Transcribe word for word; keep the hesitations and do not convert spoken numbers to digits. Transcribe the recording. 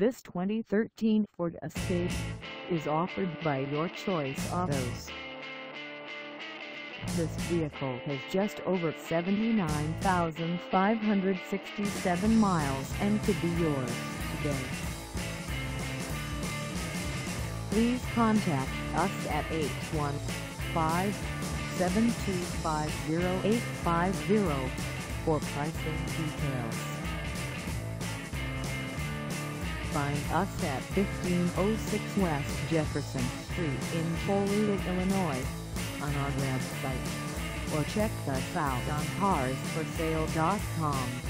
This twenty thirteen Ford Escape is offered by Your Choice Autos. This vehicle has just over seventy-nine thousand five hundred sixty-seven miles and could be yours today. Please contact us at eight one five, seven two five, zero eight five zero for pricing details. Find us at fifteen oh six West Jefferson Street in Joliet, Illinois, on our website, or check us out on cars for sale dot com.